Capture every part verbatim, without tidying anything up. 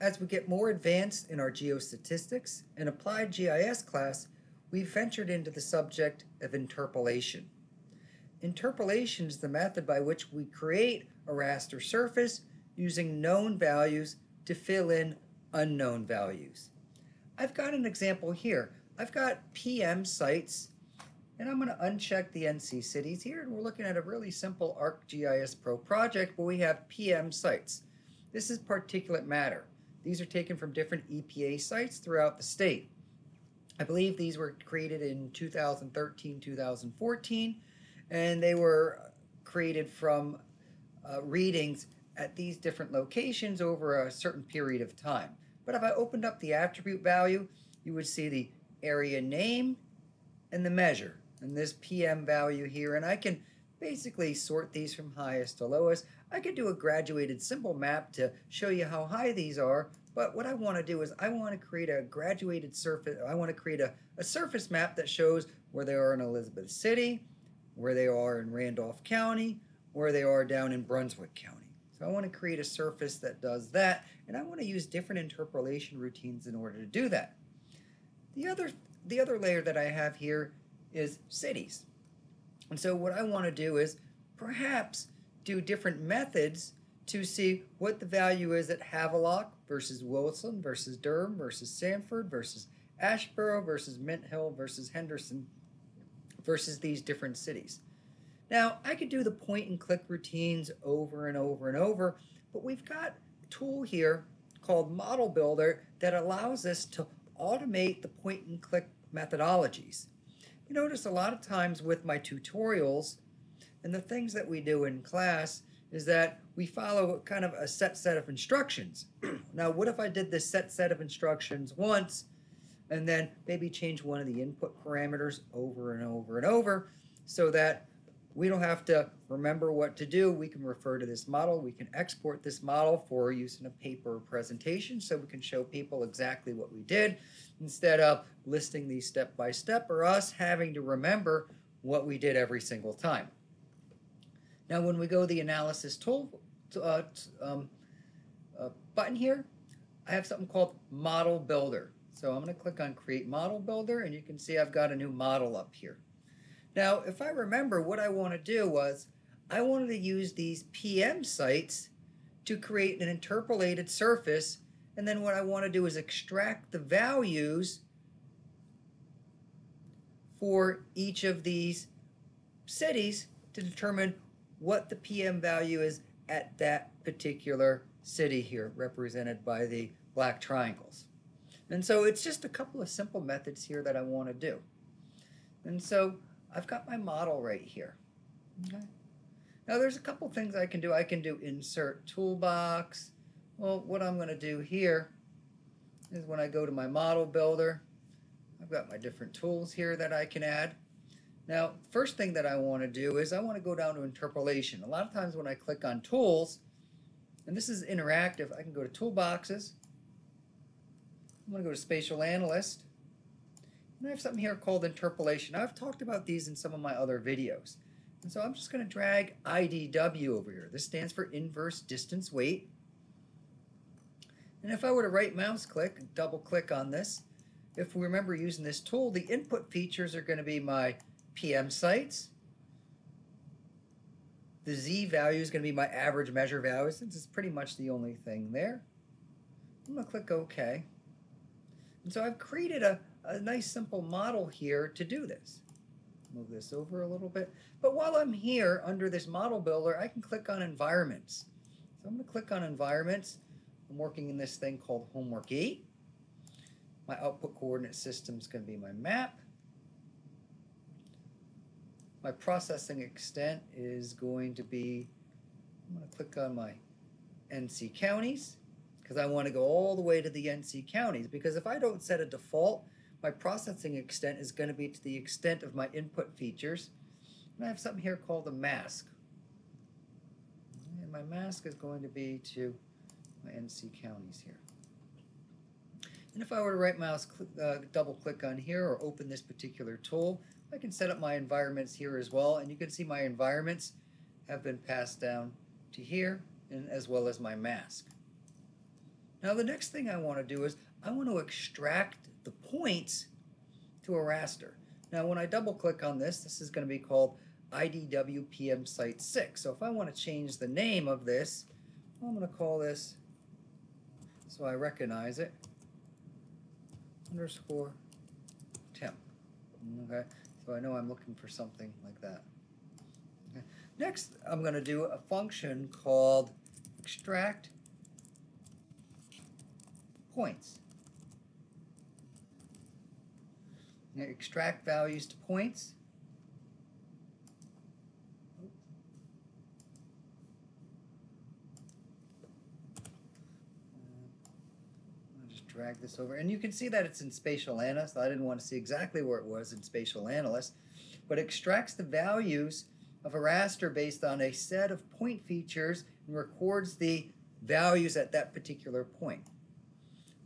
As we get more advanced in our geostatistics and applied G I S class, we ventured into the subject of interpolation. Interpolation is the method by which we create a raster surface using known values to fill in unknown values. I've got an example here. I've got P M sites, and I'm going to uncheck the N C cities here, and we're looking at a really simple ArcGIS Pro project where we have P M sites. This is particulate matter. These are taken from different E P A sites throughout the state. I believe these were created in two thousand thirteen, two thousand fourteen, and they were created from uh, readings at these different locations over a certain period of time. But if I opened up the attribute value, you would see the area name and the measure, and this P M value here, and I can basically sort these from highest to lowest. I could do a graduated simple map to show you how high these are, but what I want to do is I want to create a graduated surface, I want to create a, a surface map that shows where they are in Elizabeth City, where they are in Randolph County, where they are down in Brunswick County. So I want to create a surface that does that, and I want to use different interpolation routines in order to do that. The other, the other layer that I have here is cities. And so what I want to do is perhaps do different methods to see what the value is at Havelock versus Wilson versus Durham versus Sanford versus Asheboro versus Mint Hill versus Henderson versus these different cities. Now, I could do the point-and-click routines over and over and over, but we've got a tool here called Model Builder that allows us to automate the point-and-click methodologies. You notice a lot of times with my tutorials and the things that we do in class is that we follow kind of a set set of instructions. Now, what if I did this set set of instructions once and then maybe change one of the input parameters over and over and over so that we don't have to remember what to do. We can refer to this model. We can export this model for use in a paper or presentation so we can show people exactly what we did instead of listing these step by step or us having to remember what we did every single time. Now, when we go to the analysis tool uh, um, uh, button here, I have something called Model Builder. So I'm going to click on Create Model Builder, and you can see I've got a new model up here. Now, if I remember, what I want to do was I wanted to use these P M sites to create an interpolated surface, and then what I want to do is extract the values for each of these cities to determine what the P M value is at that particular city here, represented by the black triangles. And so it's just a couple of simple methods here that I want to do. And so I've got my model right here. Okay. Now there's a couple things I can do. I can do insert toolbox. Well, what I'm going to do here is when I go to my model builder, I've got my different tools here that I can add. Now, first thing that I want to do is I want to go down to interpolation. A lot of times when I click on tools, and this is interactive, I can go to toolboxes. I'm going to go to Spatial Analyst. And I have something here called interpolation. I've talked about these in some of my other videos. And so I'm just going to drag I D W over here. This stands for Inverse Distance Weight. And if I were to right mouse click, double click on this, if we remember using this tool, the input features are going to be my P M sites. The Z value is going to be my average measure value, since it's pretty much the only thing there. I'm going to click OK. And so I've created a a nice simple model here to do this. Move this over a little bit. But while I'm here under this model builder, I can click on environments. So I'm going to click on environments. I'm working in this thing called Homework eight. My output coordinate system is going to be my map. My processing extent is going to be, I'm going to click on my N C counties because I want to go all the way to the N C counties, because if I don't set a default, my processing extent is going to be to the extent of my input features. And I have something here called a mask. And my mask is going to be to my N C counties here. And if I were to right mouse, uh, double click on here or open this particular tool, I can set up my environments here as well. And you can see my environments have been passed down to here, and as well as my mask. Now the next thing I want to do is I want to extract the points to a raster. Now when I double click on this, this is going to be called I D W P M Site six. So if I want to change the name of this, I'm going to call this, so I recognize it, underscore temp. Okay, so I know I'm looking for something like that. Okay. Next, I'm going to do a function called extract points. Now, extract values to points. Drag this over, and you can see that it's in Spatial Analyst. I didn't want to see exactly where it was in Spatial Analyst, but extracts the values of a raster based on a set of point features and records the values at that particular point.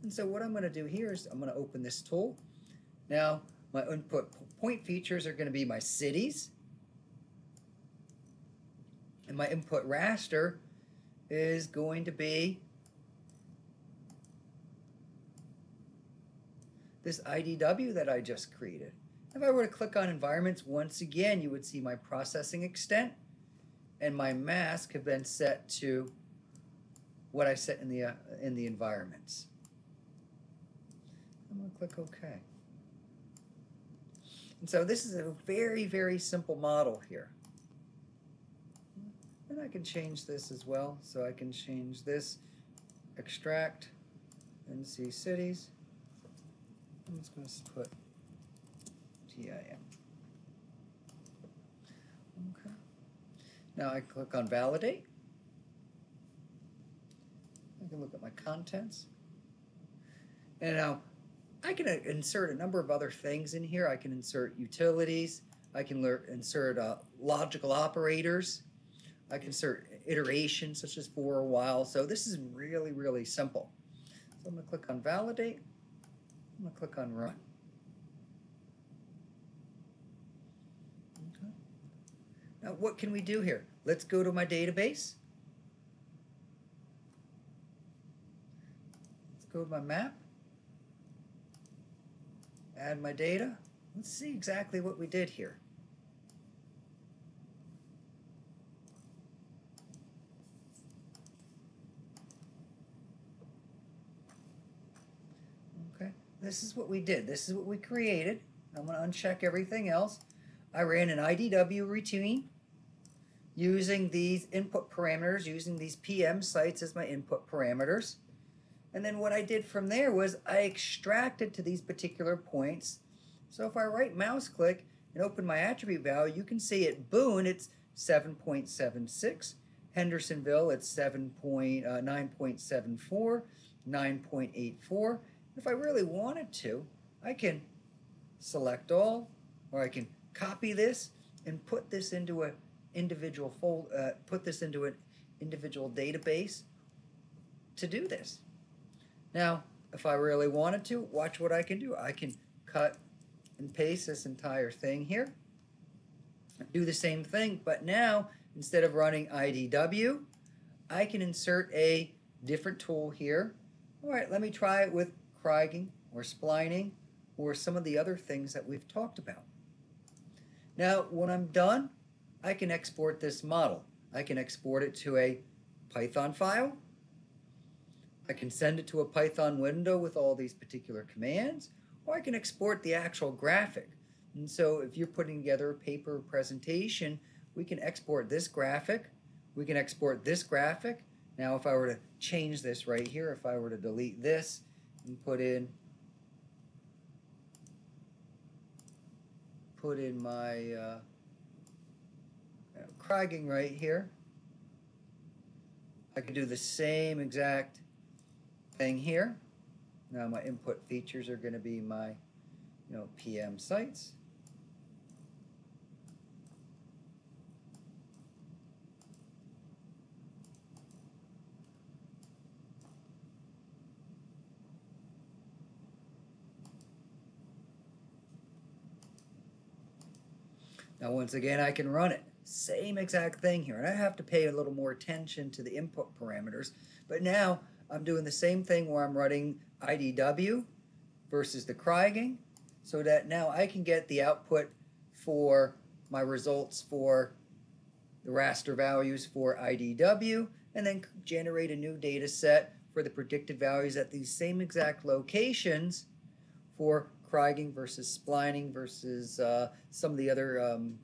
And so what I'm going to do here is I'm going to open this tool. Now my input point features are going to be my cities, and my input raster is going to be this I D W that I just created. If I were to click on environments, once again, you would see my processing extent and my mask have been set to what I set in the, uh, in the environments. I'm going to click OK. And so this is a very, very simple model here. And I can change this as well. So I can change this, extract, N C cities. I'm just going to put T I M. Okay. Now I click on validate. I can look at my contents. And now I can insert a number of other things in here. I can insert utilities. I can insert uh, logical operators. I can insert iterations such as for a while. So this is really, really simple. So I'm going to click on validate. I'm going to click on Run. Okay. Now what can we do here? Let's go to my database. Let's go to my map. Add my data. Let's see exactly what we did here. This is what we did. This is what we created. I'm going to uncheck everything else. I ran an I D W routine using these input parameters, using these P M sites as my input parameters. And then what I did from there was I extracted to these particular points. So if I right mouse click and open my attribute value, you can see at Boone it's seven point seven six, Hendersonville it's nine point seven four, nine point eight four. If I really wanted to, I can select all, or I can copy this and put this into an individual fold, uh, put this into an individual database to do this. Now, if I really wanted to, watch what I can do. I can cut and paste this entire thing here, do the same thing, but now instead of running I D W, I can insert a different tool here. All right, let me try it with kriging or splining or some of the other things that we've talked about. Now when I'm done, I can export this model. I can export it to a Python file. I can send it to a Python window with all these particular commands, or I can export the actual graphic. And so if you're putting together a paper presentation, we can export this graphic. We can export this graphic. Now if I were to change this right here, if I were to delete this, and put in put in my uh, kriging right here. I could do the same exact thing here. Now my input features are going to be my, you know, P M sites. Now once again, I can run it. Same exact thing here, and I have to pay a little more attention to the input parameters, but now I'm doing the same thing where I'm running I D W versus the kriging, so that now I can get the output for my results for the raster values for I D W, and then generate a new data set for the predicted values at these same exact locations for kriging versus splining versus uh, some of the other, um,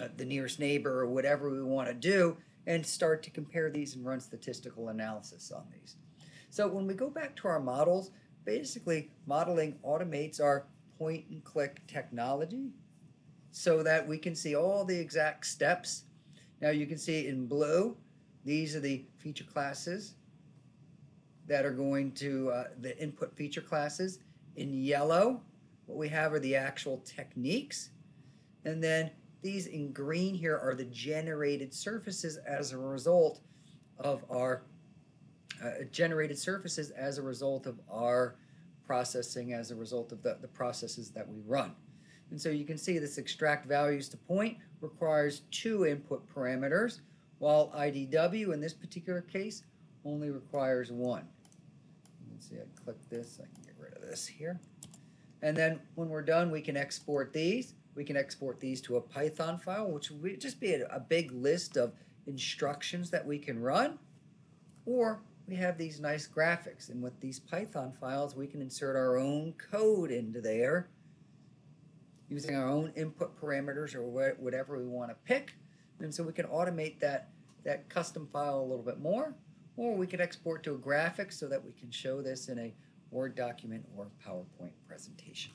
uh, the nearest neighbor or whatever we want to do, and start to compare these and run statistical analysis on these. So when we go back to our models, basically modeling automates our point and click technology so that we can see all the exact steps. Now you can see in blue, these are the feature classes that are going to, uh, the input feature classes. In yellow, what we have are the actual techniques. And then these in green here are the generated surfaces as a result of our uh, generated surfaces as a result of our processing, as a result of the, the processes that we run. And so you can see this extract values to point requires two input parameters, while I D W in this particular case only requires one. You can see I click this, I can get rid of this here. And then when we're done, we can export these. We can export these to a Python file, which would just be a, a big list of instructions that we can run. Or we have these nice graphics. And with these Python files, we can insert our own code into there using our own input parameters or wh whatever we want to pick. And so we can automate that, that custom file a little bit more. Or we could export to a graphic so that we can show this in a Word document or PowerPoint presentation.